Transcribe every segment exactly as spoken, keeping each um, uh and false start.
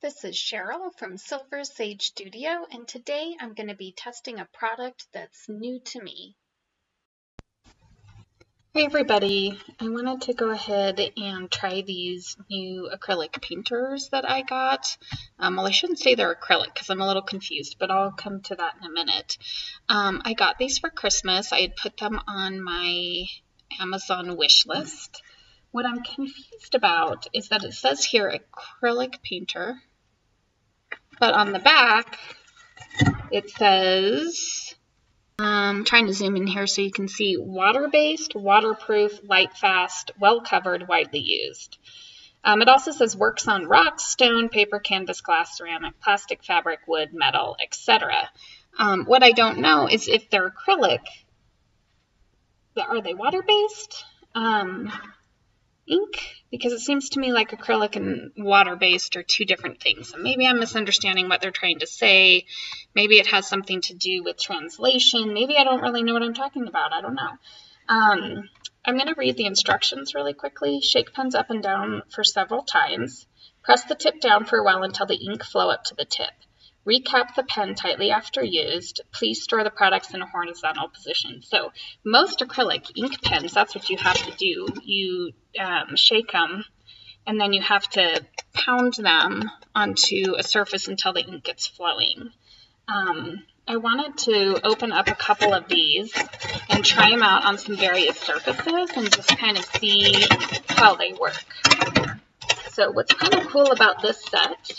This is Cheryl from Silver Sage Studio, and today I'm going to be testing a product that's new to me. Hey everybody, I wanted to go ahead and try these new acrylic painters that I got. Um, well, I shouldn't say they're acrylic because I'm a little confused, but I'll come to that in a minute. Um, I got these for Christmas. I had put them on my Amazon wish list. What I'm confused about is that it says here acrylic painter, but on the back it says, I'm trying to zoom in here so you can see, water-based, waterproof, light-fast, well-covered, widely used. Um, it also says works on rocks, stone, paper, canvas, glass, ceramic, plastic, fabric, wood, metal, et cetera. Um, what I don't know is if they're acrylic, are they water-based? Um, ink, because it seems to me like acrylic and water-based are two different things. And maybe I'm misunderstanding what they're trying to say. Maybe it has something to do with translation. Maybe I don't really know what I'm talking about. I don't know. Um, I'm going to read the instructions really quickly. Shake pens up and down for several times. Press the tip down for a while until the ink flow up to the tip. Recap the pen tightly after used. Please store the products in a horizontal position. So most acrylic ink pens, that's what you have to do. You um, shake them, and then you have to pound them onto a surface until the ink gets flowing. Um, I wanted to open up a couple of these and try them out on some various surfaces and just kind of see how they work. So what's kind of cool about this set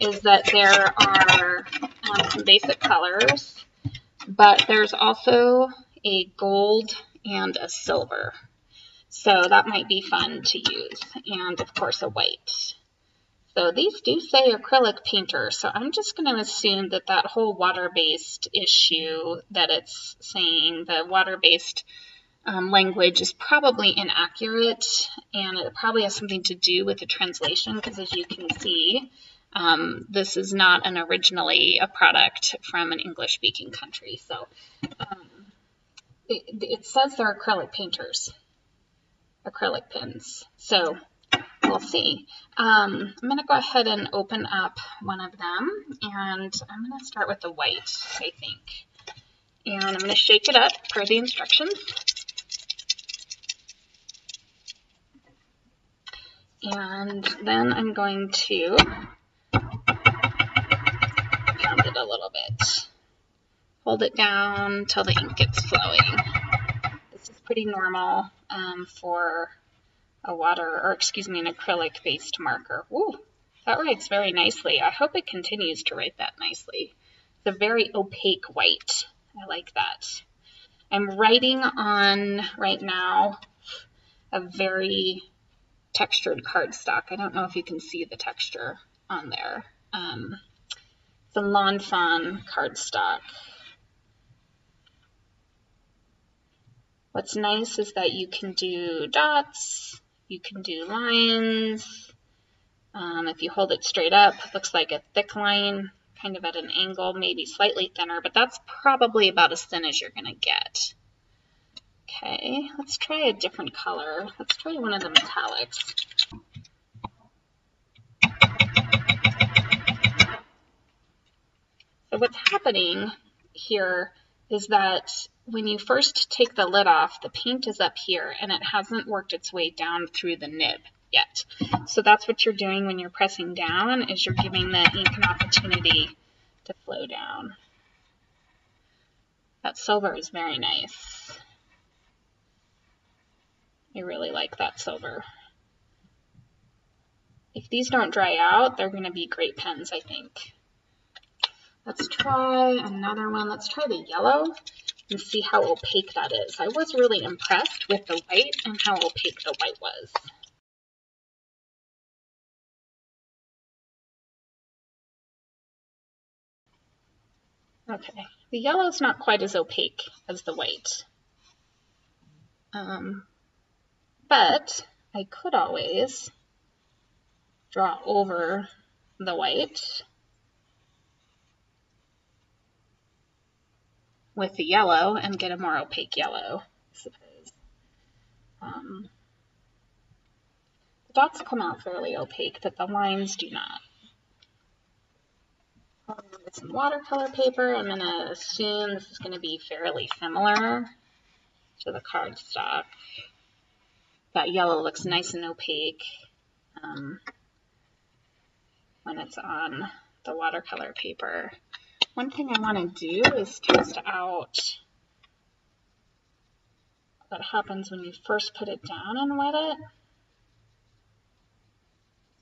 is that there are um, some basic colors, but there's also a gold and a silver. So that might be fun to use. And of course a white. So these do say acrylic painter. So I'm just going to assume that that whole water-based issue that it's saying, the water-based um, language is probably inaccurate. And it probably has something to do with the translation, because as you can see, Um, this is not an originally a product from an English-speaking country. So um, it, it says they're acrylic painters, acrylic pens. So we'll see. Um, I'm going to go ahead and open up one of them, and I'm going to start with the white, I think. And I'm going to shake it up per the instructions. And then I'm going to a little bit. Hold it down till the ink gets flowing. This is pretty normal um, for a water, or excuse me, an acrylic-based marker. Woo! That writes very nicely. I hope it continues to write that nicely. It's a very opaque white. I like that. I'm writing on, right now, a very textured cardstock. I don't know if you can see the texture on there. Um, The Lawn Fawn cardstock. What's nice is that you can do dots, you can do lines. Um, if you hold it straight up, it looks like a thick line, kind of at an angle, maybe slightly thinner, but that's probably about as thin as you're gonna get. Okay, let's try a different color. Let's try one of the metallics. So what's happening here is that when you first take the lid off, the paint is up here and it hasn't worked its way down through the nib yet. So that's what you're doing when you're pressing down, is you're giving the ink an opportunity to flow down. That silver is very nice. I really like that silver. If these don't dry out, they're going to be great pens, I think. Let's try another one. Let's try the yellow and see how opaque that is. I was really impressed with the white and how opaque the white was. Okay, the yellow's not quite as opaque as the white. Um, but I could always draw over the white with the yellow and get a more opaque yellow, I suppose. Um, the dots come out fairly opaque, but the lines do not. With some watercolor paper, I'm going to assume this is going to be fairly similar to the cardstock. That yellow looks nice and opaque um, when it's on the watercolor paper. One thing I want to do is test out what happens when you first put it down and wet it.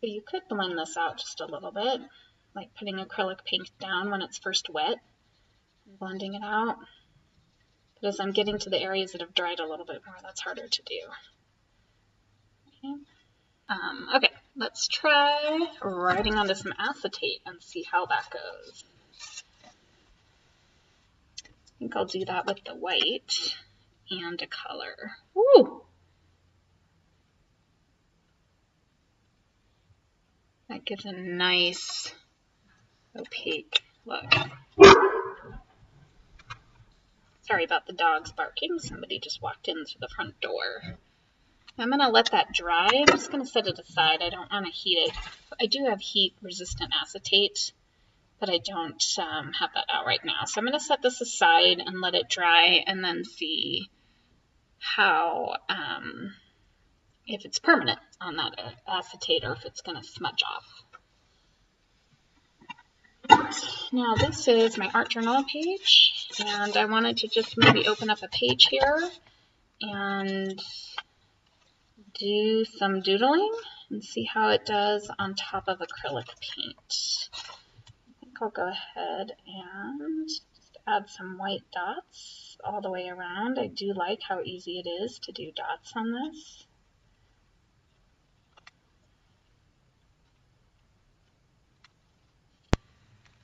So you could blend this out just a little bit, like putting acrylic paint down when it's first wet and blending it out. But as I'm getting to the areas that have dried a little bit more, that's harder to do. Okay, um, okay. Let's try writing onto some acetate and see how that goes. I think I'll do that with the white and a color. Woo! That gives a nice opaque look. Sorry about the dogs barking. Somebody just walked in through the front door. I'm going to let that dry. I'm just going to set it aside. I don't want to heat it. I do have heat-resistant acetate, but I don't um, have that out right now. So I'm going to set this aside and let it dry and then see how... Um, if it's permanent on that acetate or if it's going to smudge off. Now this is my art journal page, and I wanted to just maybe open up a page here and do some doodling and see how it does on top of acrylic paint. I think I'll go ahead and just add some white dots all the way around. I do like how easy it is to do dots on this.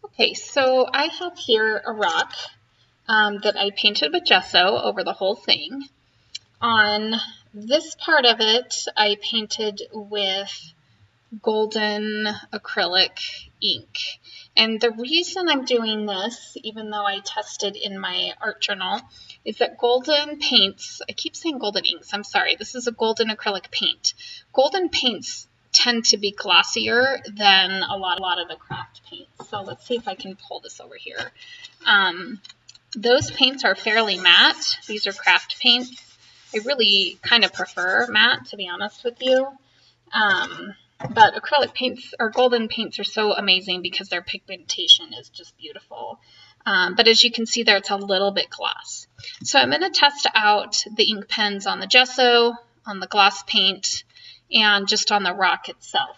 Okay, so I have here a rock um, that I painted with gesso over the whole thing. On this part of it, I painted with golden acrylic ink. And the reason I'm doing this, even though I tested in my art journal, is that golden paints, I keep saying golden inks, I'm sorry, this is a golden acrylic paint. Golden paints tend to be glossier than a lot, a lot of the craft paints. So let's see if I can pull this over here. Um, those paints are fairly matte. These are craft paints. I really kind of prefer matte, to be honest with you. Um, but acrylic paints or golden paints are so amazing because their pigmentation is just beautiful. Um, but as you can see there, it's a little bit gloss. So I'm going to test out the ink pens on the gesso, on the gloss paint, and just on the rock itself.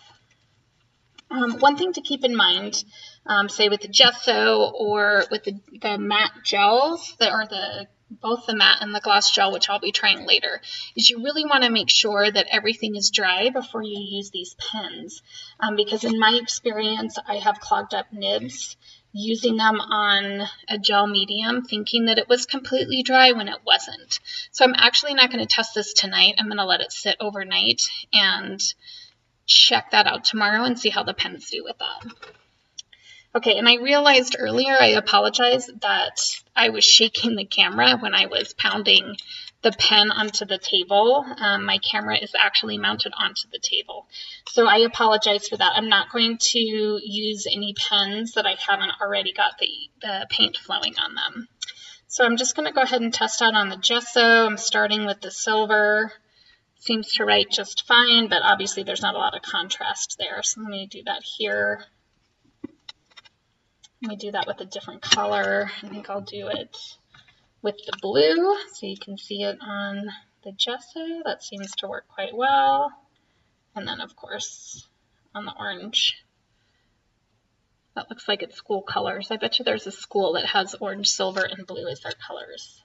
Um, one thing to keep in mind, um, say with the gesso or with the, the matte gels, the, or the both the matte and the gloss gel, which I'll be trying later, is you really want to make sure that everything is dry before you use these pens. Um, because in my experience, I have clogged up nibs using them on a gel medium, thinking that it was completely dry when it wasn't. So I'm actually not going to test this tonight. I'm going to let it sit overnight and check that out tomorrow and see how the pens do with that. Okay, and I realized earlier, I apologize, that I was shaking the camera when I was pounding the pen onto the table. Um, my camera is actually mounted onto the table. So I apologize for that. I'm not going to use any pens that I haven't already got the, the paint flowing on them. So I'm just going to go ahead and test out on the gesso. I'm starting with the silver. Seems to write just fine, but obviously there's not a lot of contrast there. So let me do that here. Let me do that with a different color. I think I'll do it with the blue, so you can see it on the gesso. That seems to work quite well. And then, of course, on the orange. That looks like it's school colors. I bet you there's a school that has orange, silver, and blue as their colors.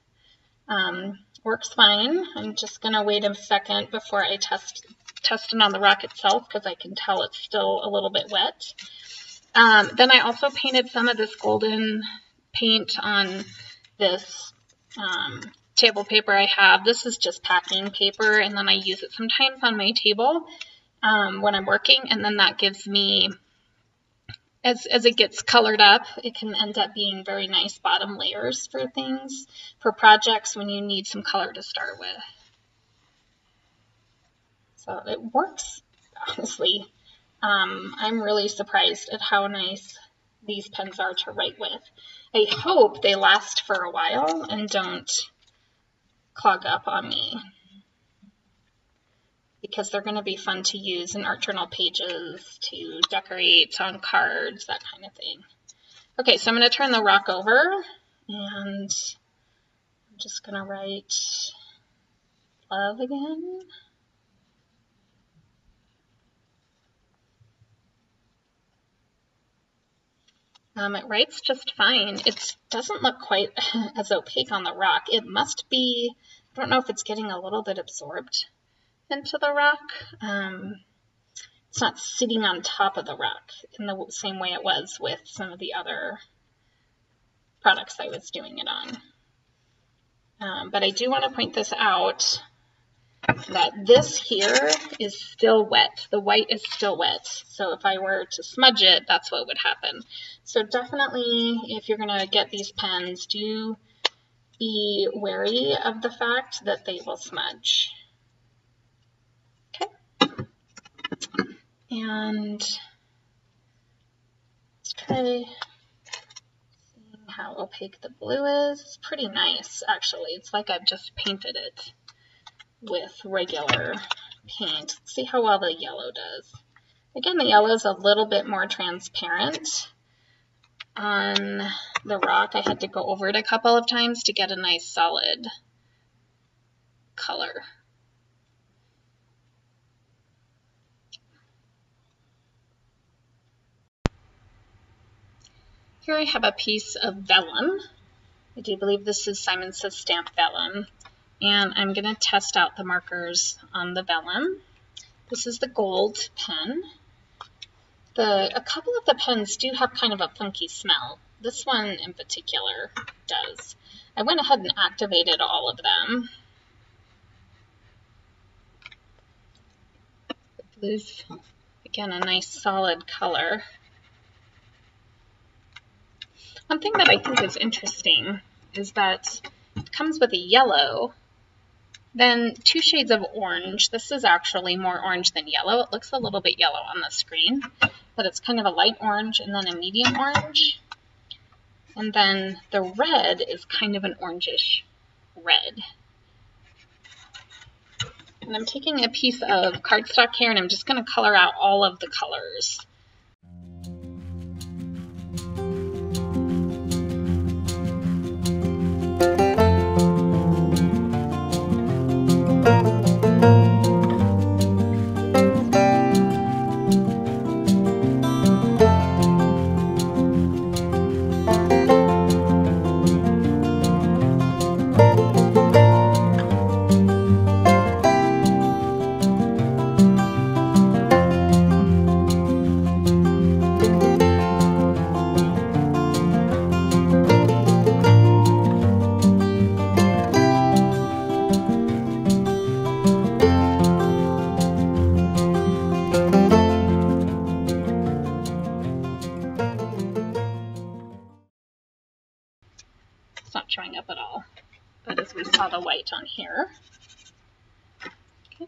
Um, works fine. I'm just going to wait a second before I test, test it on the rock itself, because I can tell it's still a little bit wet. Um, then I also painted some of this golden paint on this Um, table paper I have. This is just packing paper, and then I use it sometimes on my table um, when I'm working, and then that gives me, as, as it gets colored up, it can end up being very nice bottom layers for things, for projects when you need some color to start with. So it works, honestly. Um, I'm really surprised at how nice these pens are to write with. I hope they last for a while and don't clog up on me, because they're going to be fun to use in art journal pages, to decorate on cards, that kind of thing. Okay, so I'm going to turn the rock over, and I'm just going to write love again. Um, it writes just fine. It doesn't look quite as opaque on the rock. It must be, I don't know if it's getting a little bit absorbed into the rock. Um, it's not sitting on top of the rock in the same way it was with some of the other products I was doing it on. Um, but I do want to point this out, that this here is still wet. The white is still wet. So if I were to smudge it, that's what would happen. So definitely, if you're going to get these pens, do be wary of the fact that they will smudge. Okay. And let's try seeing how opaque the blue is. It's pretty nice, actually. It's like I've just painted it with regular paint. Let's see how well the yellow does. Again, the yellow is a little bit more transparent on the rock. I had to go over it a couple of times to get a nice solid color. Here I have a piece of vellum. I do believe this is Simon Says Stamp vellum. And I'm going to test out the markers on the vellum. This is the gold pen. The, a couple of the pens do have kind of a funky smell. This one in particular does. I went ahead and activated all of them. The blue's, again, a nice solid color. One thing that I think is interesting is that it comes with a yellow, then two shades of orange. This is actually more orange than yellow. It looks a little bit yellow on the screen, but it's kind of a light orange and then a medium orange. And then the red is kind of an orangish red. And I'm taking a piece of cardstock here, and I'm just going to color out all of the colors. Not showing up at all, but as we saw the white on here. Okay.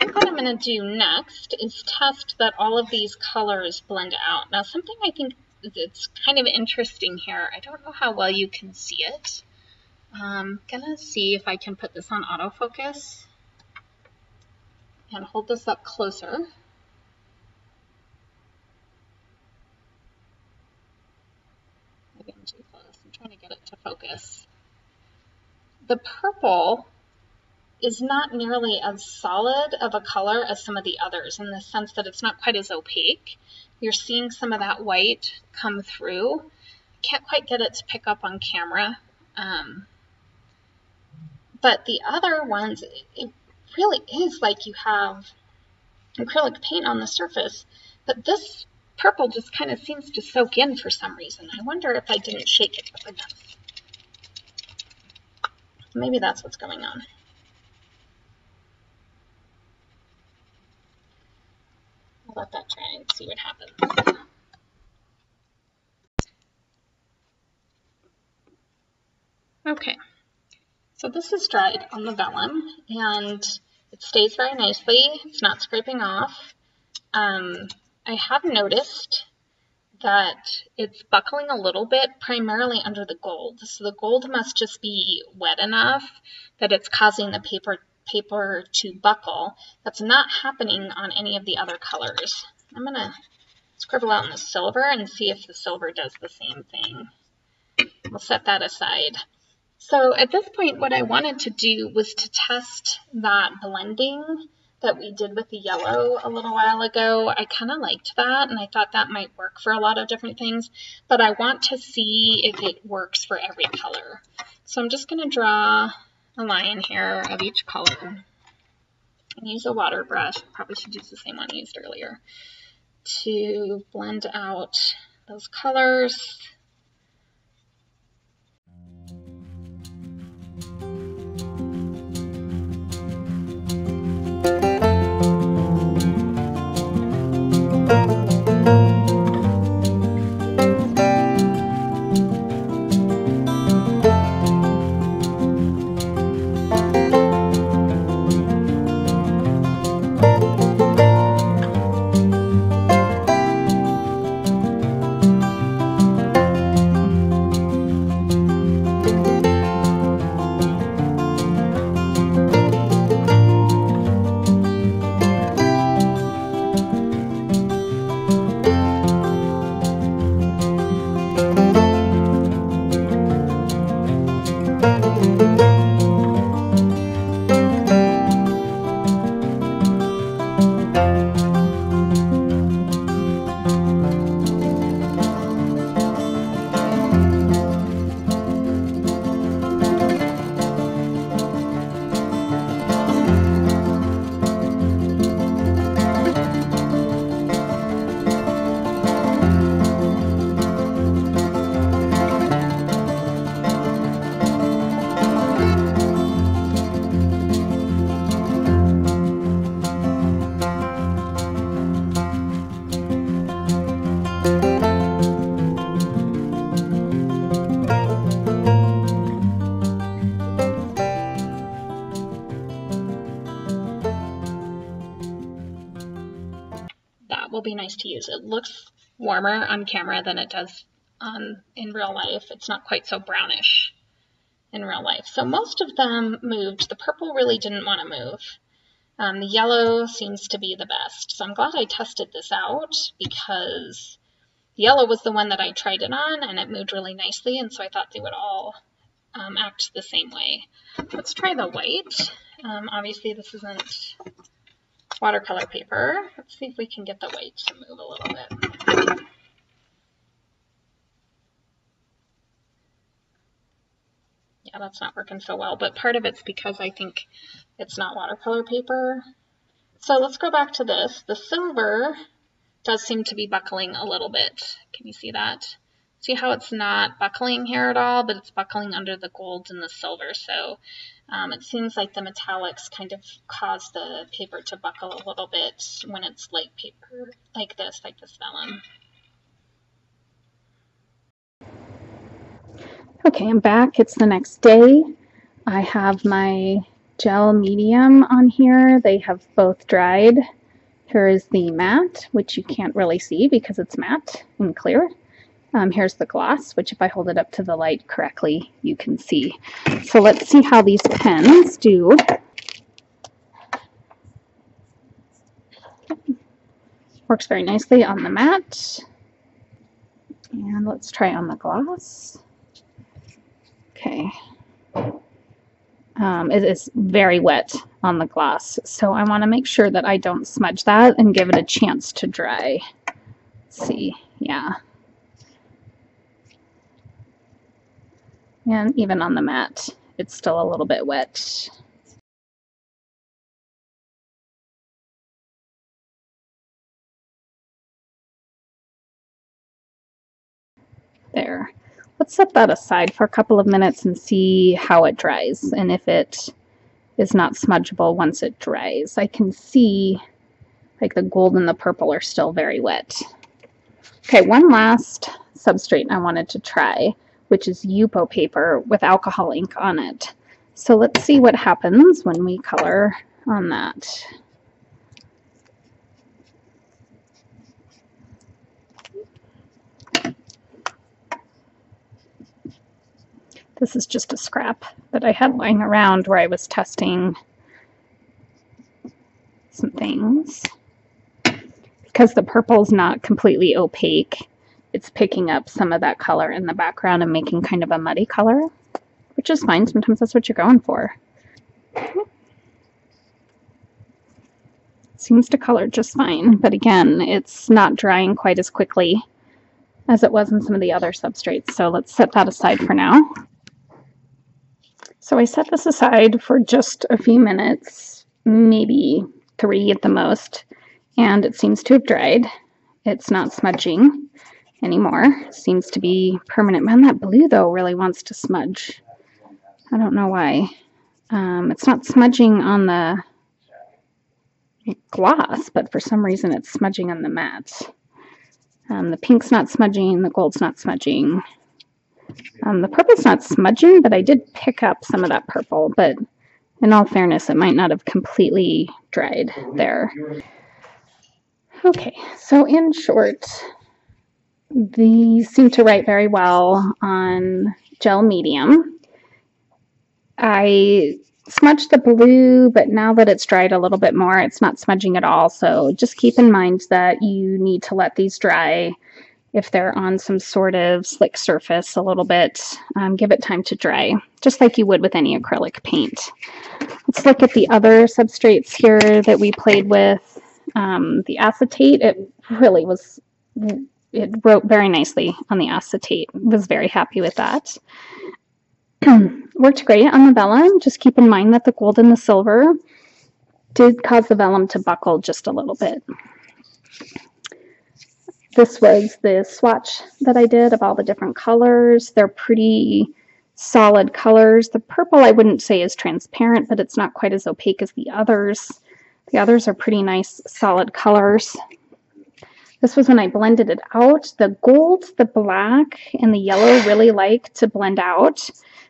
I think what I'm going to do next is test that all of these colors blend out. Now, something I think that's kind of interesting here, I don't know how well you can see it. I'm going to see if I can put this on autofocus and hold this up closer. Maybe I'm too close. Trying to get it to focus. The purple is not nearly as solid of a color as some of the others, in the sense that it's not quite as opaque. You're seeing some of that white come through. Can't quite get it to pick up on camera. Um, but the other ones, it really is like you have acrylic paint on the surface, but this purple just kind of seems to soak in for some reason. I wonder if I didn't shake it up enough. Maybe that's what's going on. I'll let that try and see what happens. Okay, so this is dried on the vellum, and it stays very nicely. It's not scraping off. Um, I have noticed that it's buckling a little bit, primarily under the gold. So the gold must just be wet enough that it's causing the paper paper to buckle. That's not happening on any of the other colors. I'm going to scribble out in the silver and see if the silver does the same thing. We'll set that aside. So at this point, what I wanted to do was to test that blending that we did with the yellow a little while ago. I kind of liked that, and I thought that might work for a lot of different things, but I want to see if it works for every color. So I'm just going to draw a line here of each color and use a water brush. Probably should use the same one I used earlier to blend out those colors. Be nice to use. It looks warmer on camera than it does on in real life. It's not quite so brownish in real life. So most of them moved. The purple really didn't want to move. Um, the yellow seems to be the best. So I'm glad I tested this out, because yellow was the one that I tried it on and it moved really nicely, and so I thought they would all um, act the same way. Let's try the white. Um, obviously this isn't watercolor paper. Let's see if we can get the white to move a little bit. Yeah, that's not working so well, but part of it's because I think it's not watercolor paper. So let's go back to this. The silver does seem to be buckling a little bit. Can you see that? See how it's not buckling here at all, but it's buckling under the gold and the silver. So um, it seems like the metallics kind of cause the paper to buckle a little bit when it's light paper, like this, like this vellum. Okay, I'm back. It's the next day. I have my gel medium on here. They have both dried. Here is the matte, which you can't really see because it's matte and clear. Um, here's the gloss, which if I hold it up to the light correctly, you can see. So let's see how these pens do. Okay. Works very nicely on the matte. And let's try on the gloss. Okay. Um, it is very wet on the gloss, so I want to make sure that I don't smudge that and give it a chance to dry. Let's see, yeah. And even on the matte, it's still a little bit wet. There. Let's set that aside for a couple of minutes and see how it dries, and if it is not smudgeable once it dries. I can see like the gold and the purple are still very wet. Okay, one last substrate I wanted to try, which is Yupo paper with alcohol ink on it. So let's see what happens when we color on that. This is just a scrap that I had lying around where I was testing some things. Because the purple's not completely opaque, it's picking up some of that color in the background and making kind of a muddy color, which is fine. Sometimes that's what you're going for. Seems to color just fine, but again, it's not drying quite as quickly as it was in some of the other substrates, so let's set that aside for now. So I set this aside for just a few minutes, maybe three at the most, and it seems to have dried. It's not smudging anymore. Seems to be permanent. Man, that blue though really wants to smudge. I don't know why. Um, it's not smudging on the gloss, but for some reason it's smudging on the matte. Um, the pink's not smudging, the gold's not smudging. Um, the purple's not smudging, but I did pick up some of that purple, but in all fairness, it might not have completely dried there. Okay, so in short, these seem to write very well on gel medium. I smudged the blue, but now that it's dried a little bit more, it's not smudging at all. So just keep in mind that you need to let these dry. If they're on some sort of slick surface a little bit, um, give it time to dry, just like you would with any acrylic paint. Let's look at the other substrates here that we played with. Um, the acetate, it really was, it wrote very nicely on the acetate. Was very happy with that. Worked great on the vellum. Just keep in mind that the gold and the silver did cause the vellum to buckle just a little bit. This was the swatch that I did of all the different colors. They're pretty solid colors. The purple I wouldn't say is transparent, but it's not quite as opaque as the others. The others are pretty nice solid colors. This was when I blended it out. The gold, the black, and the yellow really like to blend out.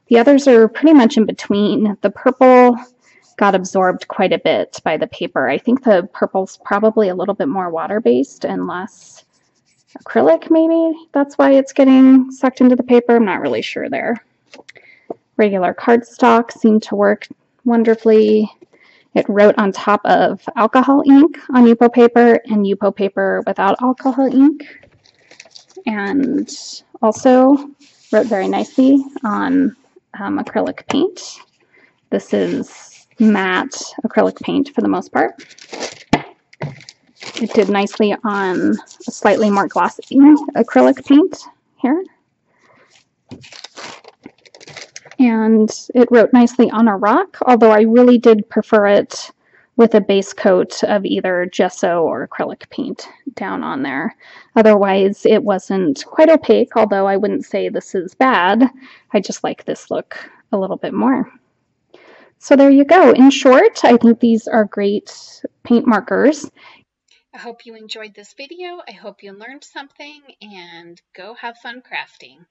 The others are pretty much in between. The purple got absorbed quite a bit by the paper. I think the purple's probably a little bit more water-based and less acrylic, maybe. That's why it's getting sucked into the paper. I'm not really sure there. Regular cardstock seemed to work wonderfully. It wrote on top of alcohol ink on Yupo paper and Yupo paper without alcohol ink, and also wrote very nicely on um, acrylic paint. This is matte acrylic paint for the most part. It did nicely on a slightly more glossy acrylic paint here. And it wrote nicely on a rock, although I really did prefer it with a base coat of either gesso or acrylic paint down on there. Otherwise, it wasn't quite opaque, although I wouldn't say this is bad. I just like this look a little bit more. So there you go. In short, I think these are great paint markers. I hope you enjoyed this video. I hope you learned something, and go have fun crafting.